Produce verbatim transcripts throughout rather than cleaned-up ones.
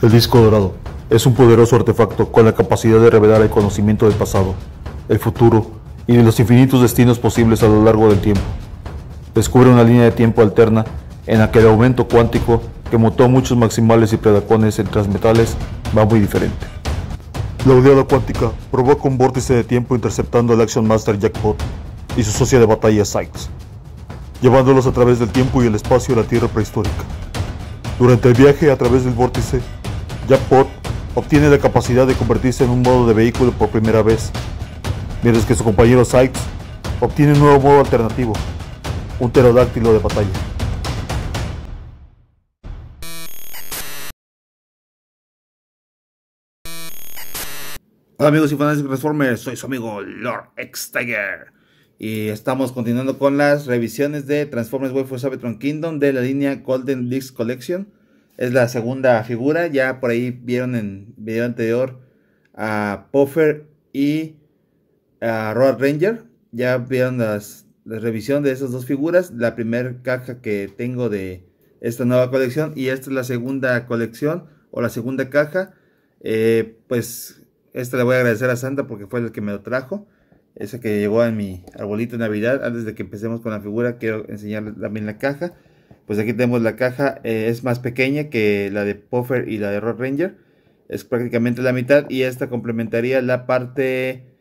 El disco dorado es un poderoso artefacto con la capacidad de revelar el conocimiento del pasado, el futuro y de los infinitos destinos posibles a lo largo del tiempo. Descubre una línea de tiempo alterna en la que el aumento cuántico que mutó a muchos maximales y predacones en transmetales va muy diferente. La oleada cuántica provoca un vórtice de tiempo interceptando al Action Master Jackpot y su socia de batalla Sights, llevándolos a través del tiempo y el espacio a la Tierra prehistórica. Durante el viaje a través del vórtice, Jackpot obtiene la capacidad de convertirse en un modo de vehículo por primera vez, mientras que su compañero Sights obtiene un nuevo modo alternativo, un pterodáctilo de batalla. Hola amigos y fans de Transformers, soy su amigo Lord X-Tiger y estamos continuando con las revisiones de Transformers War for Cybertron Kingdom de la línea Golden Disc Collection. Es la segunda figura, ya por ahí vieron en video anterior a Puffer y a Road Ranger. Ya vieron las, la revisión de esas dos figuras, la primera caja que tengo de esta nueva colección y esta es la segunda colección o la segunda caja. Eh, pues... Esta le voy a agradecer a Santa porque fue el que me lo trajo. Esa que llegó en mi arbolito de Navidad. Antes de que empecemos con la figura, quiero enseñarles también la caja. Pues aquí tenemos la caja. Eh, es más pequeña que la de Puffer y la de Road Ranger. Es prácticamente la mitad. Y esta complementaría la parte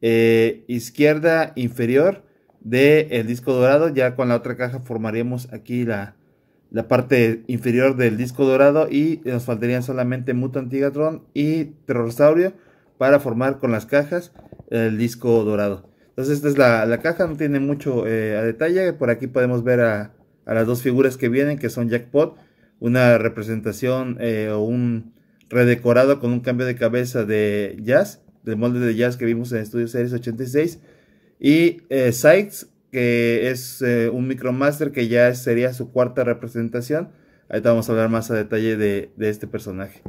eh, izquierda inferior del disco dorado. Ya con la otra caja formaríamos aquí la, la parte inferior del disco dorado. Y nos faltarían solamente Mutant Tigatron y Terrorosaurio para formar con las cajas el disco dorado. Entonces esta es la, la caja, no tiene mucho eh, a detalle. Por aquí podemos ver a, a las dos figuras que vienen, que son Jackpot, una representación eh, o un redecorado con un cambio de cabeza de Jazz, del molde de Jazz que vimos en Studio Series ochenta y seis, y eh, Sights, que es eh, un Micromaster, que ya sería su cuarta representación. Ahorita vamos a hablar más a detalle de, de este personaje.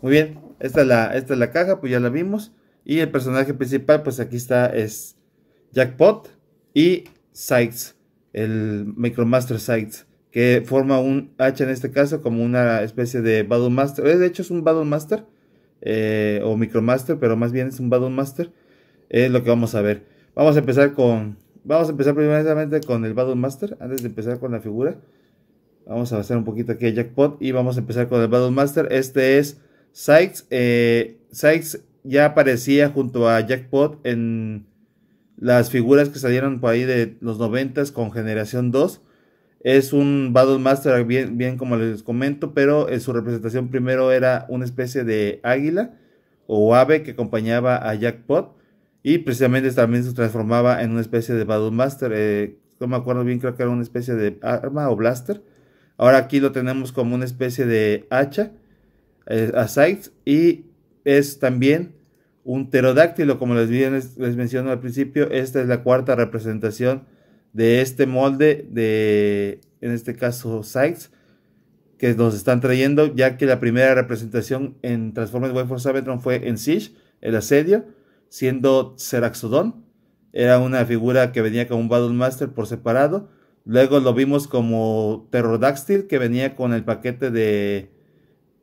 Muy bien, esta es, la, esta es la caja, pues ya la vimos. Y el personaje principal, pues aquí está, es Jackpot y Sights, el Micromaster Sights, que forma un hacha en este caso, como una especie de Battle Master. De hecho es un Battle Master, eh, o Micromaster, pero más bien es un Battle Master. Es eh, lo que vamos a ver. Vamos a empezar con, vamos a empezar primeramente con el Battle Master, antes de empezar con la figura. Vamos a avanzar un poquito aquí a Jackpot y vamos a empezar con el Battle Master. Este es Sights. eh, Sights ya aparecía junto a Jackpot en las figuras que salieron por ahí de los noventas con generación dos. Es un Battle Master bien, bien como les comento, pero en su representación primero era una especie de águila o ave que acompañaba a Jackpot, y precisamente también se transformaba en una especie de Battle Master. eh, no me acuerdo bien, creo que era una especie de arma o blaster. Ahora aquí lo tenemos como una especie de hacha a Sights, y es también un pterodáctilo, como les, les, les menciono al principio. Esta es la cuarta representación de este molde de, en este caso, Sights, que nos están trayendo, ya que la primera representación en Transformers War for Cybertron fue en Siege, el asedio, siendo Ceraxodon. Era una figura que venía con un Battle Master por separado. Luego lo vimos como Terrordactyl, que venía con el paquete de...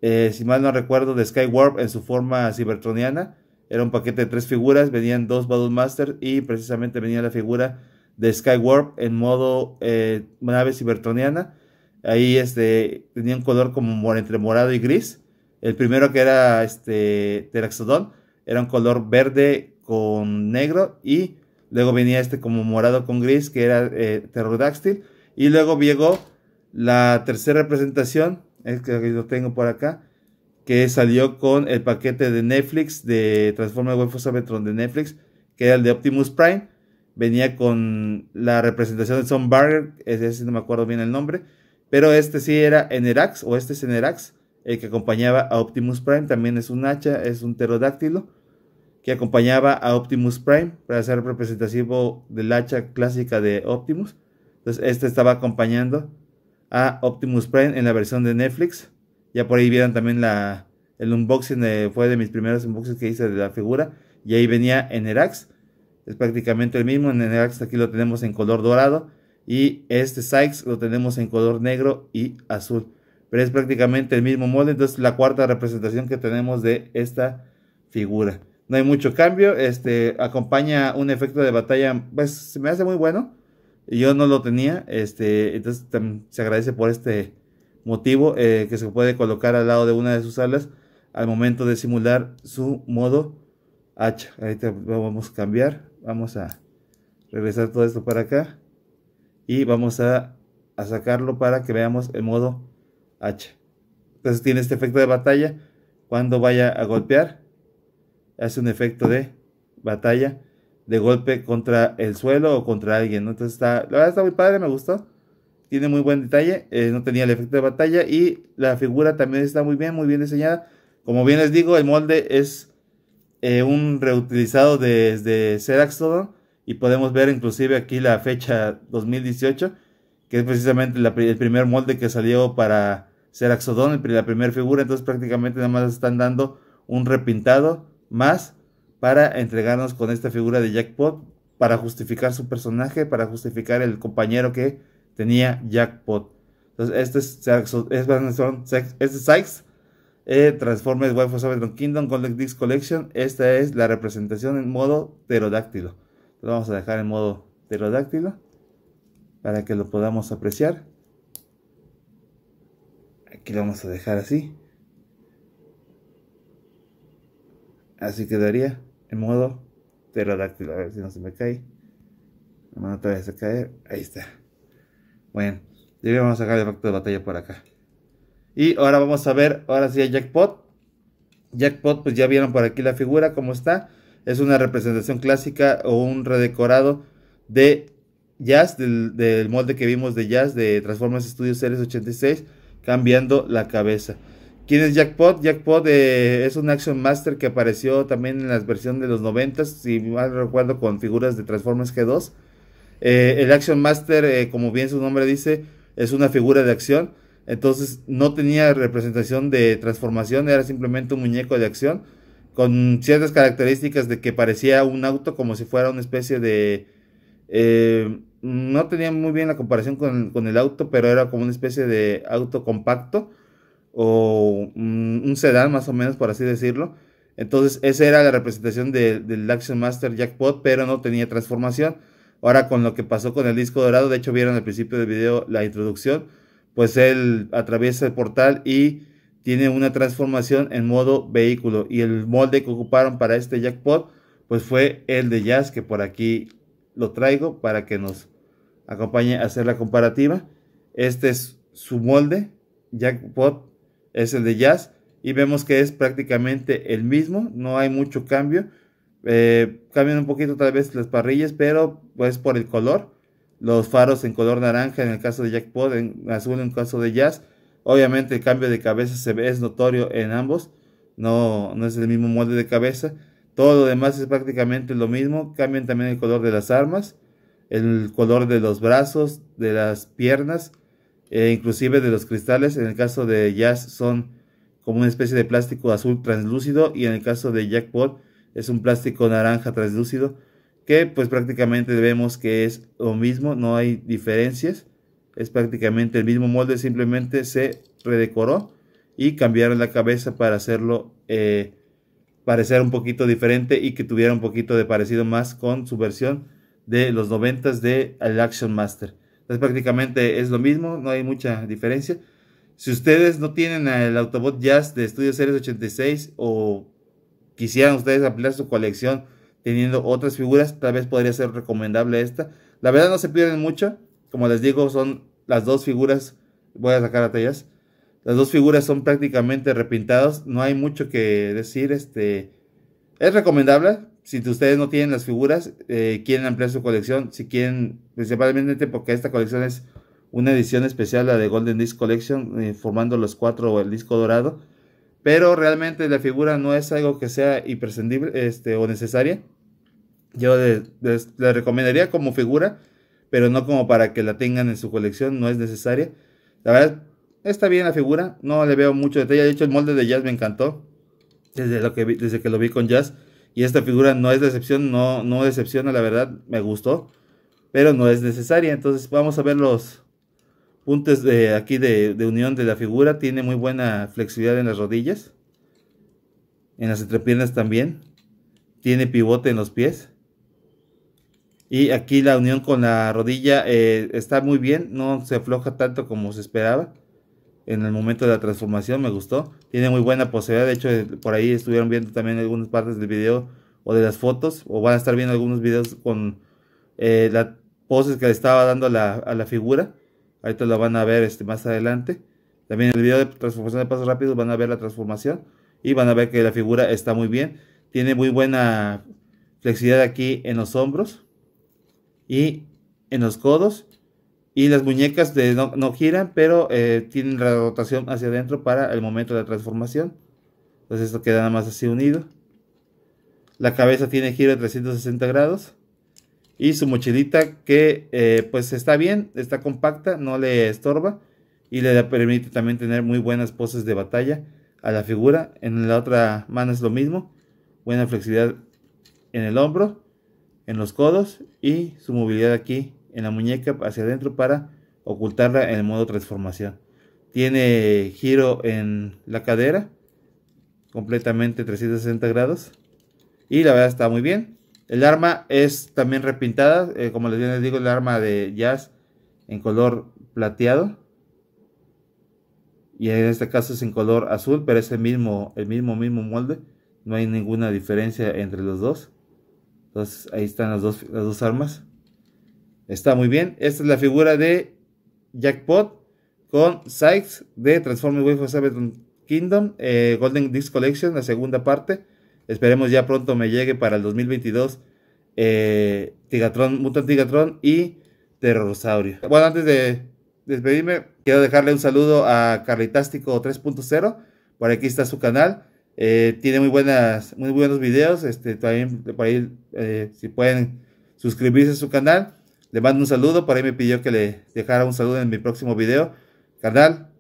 Eh, si mal no recuerdo, de Skywarp en su forma cibertroniana. Era un paquete de tres figuras, venían dos Battle Masters y precisamente venía la figura de Skywarp en modo eh, nave cibertroniana. Ahí este, tenía un color como entre morado y gris. El primero, que era este Ceraxodon, era un color verde con negro, y luego venía este como morado con gris, que era eh, Terrordactyl. Y luego llegó la tercera representación, es que lo tengo por acá, que salió con el paquete de Netflix de Transformers War for Cybertron de Netflix, que era el de Optimus Prime. Venía con la representación de Son Barger, ese no me acuerdo bien el nombre, pero este sí era Enerax, o este es Enerax, el que acompañaba a Optimus Prime. También es un hacha, es un pterodáctilo que acompañaba a Optimus Prime para ser representativo del hacha clásica de Optimus. Entonces este estaba acompañando a Optimus Prime en la versión de Netflix. Ya por ahí vieron también la, el unboxing, eh, fue de mis primeros unboxings que hice de la figura, y ahí venía Enerax, es prácticamente el mismo. En Enerax aquí lo tenemos en color dorado, y este Sights lo tenemos en color negro y azul. pero es prácticamente el mismo molde. Entonces la cuarta representación que tenemos de esta figura. No hay mucho cambio, este acompaña un efecto de batalla, pues se me hace muy bueno. Yo no lo tenía, este entonces se agradece por este motivo, eh, que se puede colocar al lado de una de sus alas al momento de simular su modo hacha. Ahorita lo vamos a cambiar, vamos a regresar todo esto para acá y vamos a, a sacarlo para que veamos el modo hacha. Entonces tiene este efecto de batalla cuando vaya a golpear. Hace un efecto de batalla, de golpe contra el suelo o contra alguien, ¿no? Entonces está, la verdad está muy padre, me gustó. Tiene muy buen detalle, eh, no tenía el efecto de batalla y la figura también está muy bien, muy bien diseñada. Como bien les digo, el molde es eh, un reutilizado desde Ceraxodon y podemos ver inclusive aquí la fecha dos mil dieciocho, que es precisamente la, el primer molde que salió para Ceraxodon, la primera figura. Entonces prácticamente nada más están dando un repintado más para entregarnos con esta figura de Jackpot, para justificar su personaje, para justificar el compañero que tenía Jackpot. Entonces este es Sights, eh, Transformers War for Cybertron Kingdom, Golden Disc Collection. Esta es la representación en modo pterodáctilo. Lo vamos a dejar en modo pterodáctilo para que lo podamos apreciar. Aquí lo vamos a dejar así. Así quedaría en modo pterodáctilo. A ver si no se me cae. La mano todavía se cae. Ahí está. Bueno, ya vamos a sacar el efecto de batalla por acá. Y ahora vamos a ver, ahora sí, a Jackpot. Jackpot, pues ya vieron por aquí la figura, cómo está. Es una representación clásica o un redecorado de Jazz, del, del molde que vimos de Jazz, de Transformers Studio Series ochenta y seis, cambiando la cabeza. ¿Quién es Jackpot? Jackpot eh, es un Action Master que apareció también en las versiones de los noventas, si mal recuerdo, con figuras de Transformers G dos. Eh, el Action Master, eh, como bien su nombre dice, es una figura de acción. Entonces no tenía representación de transformación, era simplemente un muñeco de acción, con ciertas características de que parecía un auto, como si fuera una especie de... Eh, no tenía muy bien la comparación con, con el auto, pero era como una especie de auto compacto, o un sedán más o menos, por así decirlo. Entonces esa era la representación de, del Action Master Jackpot, pero no tenía transformación. Ahora con lo que pasó con el disco dorado, de hecho vieron al principio del video la introducción, pues él atraviesa el portal y tiene una transformación en modo vehículo, y el molde que ocuparon para este Jackpot pues fue el de Jazz, que por aquí lo traigo para que nos acompañe a hacer la comparativa. Este es su molde, Jackpot es el de Jazz, y vemos que es prácticamente el mismo, no hay mucho cambio. Eh, cambian un poquito tal vez las parrillas, pero pues por el color, los faros en color naranja en el caso de Jackpot, en azul en el caso de Jazz. Obviamente el cambio de cabeza se ve, es notorio en ambos, no, no es el mismo molde de cabeza. Todo lo demás es prácticamente lo mismo. Cambian también el color de las armas, el color de los brazos, de las piernas, e inclusive de los cristales. En el caso de Jazz son como una especie de plástico azul translúcido, y en el caso de Jackpot es un plástico naranja translúcido, que pues prácticamente vemos que es lo mismo, no hay diferencias. Es prácticamente el mismo molde, simplemente se redecoró y cambiaron la cabeza para hacerlo eh, parecer un poquito diferente, y que tuviera un poquito de parecido más con su versión de los noventas de el Action Master. Entonces prácticamente es lo mismo, no hay mucha diferencia. Si ustedes no tienen el Autobot Jazz de Studio Series ochenta y seis, o quisieran ustedes ampliar su colección teniendo otras figuras, tal vez podría ser recomendable esta. La verdad no se pierden mucho, como les digo, son las dos figuras, voy a sacar a tallas, las dos figuras son prácticamente repintados, no hay mucho que decir. Este es recomendable. Si ustedes no tienen las figuras, eh, quieren ampliar su colección, si quieren, principalmente porque esta colección es una edición especial, la de Golden Disc Collection, eh, formando los cuatro o el disco dorado, pero realmente la figura no es algo que sea imprescindible este, o necesaria. Yo les, les, les recomendaría como figura, pero no como para que la tengan en su colección, no es necesaria. La verdad, está bien la figura, no le veo mucho detalle. De hecho el molde de Jazz me encantó desde, lo que vi, desde que lo vi con Jazz. Y esta figura no es decepción, no, no decepciona, la verdad, me gustó, pero no es necesaria. Entonces vamos a ver los un test de aquí de, de unión de la figura. Tiene muy buena flexibilidad en las rodillas, en las entrepiernas también. Tiene pivote en los pies. Y aquí la unión con la rodilla eh, está muy bien. No se afloja tanto como se esperaba en el momento de la transformación. Me gustó. Tiene muy buena posibilidad. De hecho, por ahí estuvieron viendo también algunas partes del video o de las fotos. O van a estar viendo algunos videos con eh, las poses que le estaba dando a la, a la figura. Ahorita la van a ver este, más adelante. También en el video de transformación de pasos rápidos van a ver la transformación. Y van a ver que la figura está muy bien. Tiene muy buena flexibilidad aquí en los hombros y en los codos. Y las muñecas de no, no giran, pero eh, tienen la rotación hacia adentro para el momento de la transformación. Entonces esto queda nada más así unido. La cabeza tiene giro de trescientos sesenta grados. Y su mochilita que eh, pues está bien, está compacta, no le estorba. Y le permite también tener muy buenas poses de batalla a la figura. En la otra mano es lo mismo. Buena flexibilidad en el hombro, en los codos y su movilidad aquí en la muñeca hacia adentro para ocultarla en el modo transformación. Tiene giro en la cadera, completamente trescientos sesenta grados. Y la verdad está muy bien. El arma es también repintada, eh, como les digo, el arma de Jazz en color plateado. Y en este caso es en color azul, pero es el mismo, el mismo, mismo molde. No hay ninguna diferencia entre los dos. Entonces ahí están las dos, las dos armas. Está muy bien. Esta es la figura de Jackpot con Sights de Transformers War for Cybertron Kingdom. Eh, Golden Disc Collection, la segunda parte. Esperemos ya pronto me llegue para el dos mil veintidós. Eh, Tigatron, Mutant Tigatron y Terrorosaurio. Bueno, antes de despedirme, quiero dejarle un saludo a Carritástico tres punto cero. Por aquí está su canal. Eh, tiene muy buenas, muy buenos videos. Este, también por ahí, eh, si pueden suscribirse a su canal. Le mando un saludo. Por ahí me pidió que le dejara un saludo en mi próximo video. Canal,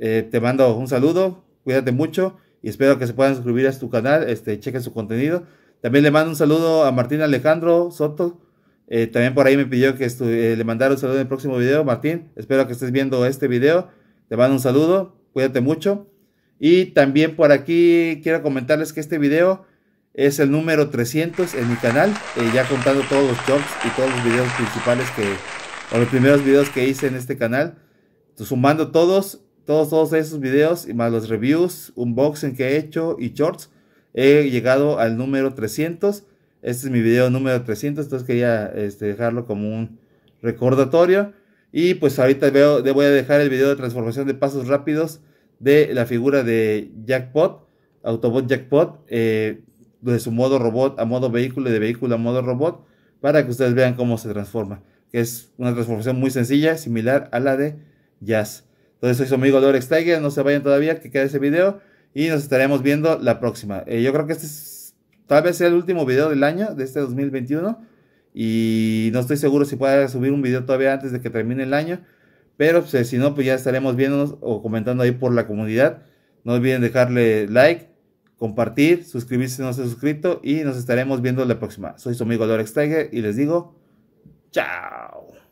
eh, te mando un saludo. Cuídate mucho. Y espero que se puedan suscribir a tu canal. Este, chequen su contenido. También le mando un saludo a Martín Alejandro Soto. Eh, también por ahí me pidió que eh, le mandara un saludo en el próximo video. Martín, espero que estés viendo este video. Te mando un saludo. Cuídate mucho. Y también por aquí quiero comentarles que este video es el número trescientos en mi canal. Eh, ya contando todos los shorts y todos los videos principales que... O los primeros videos que hice en este canal. Sumando todos, todos, todos esos videos. Y más los reviews, unboxing que he hecho y shorts. He llegado al número trescientos. Este es mi video número trescientos. Entonces quería este, dejarlo como un recordatorio. Y pues ahorita veo, voy a dejar el video de transformación de pasos rápidos de la figura de Jackpot, Autobot Jackpot, eh, de su modo robot a modo vehículo y de vehículo a modo robot, para que ustedes vean cómo se transforma, que es una transformación muy sencilla, similar a la de Jazz. Entonces soy su amigo Lord X-Tiger, no se vayan todavía, que quede ese video, y nos estaremos viendo la próxima. Eh, yo creo que este es, tal vez sea el último video del año, de este dos mil veintiuno, y no estoy seguro si pueda subir un video todavía antes de que termine el año. Pero pues, si no, pues ya estaremos viéndonos o comentando ahí por la comunidad. No olviden dejarle like, compartir, suscribirse si no se ha suscrito. Y nos estaremos viendo la próxima. Soy su amigo Lord X-Tiger y les digo, chao.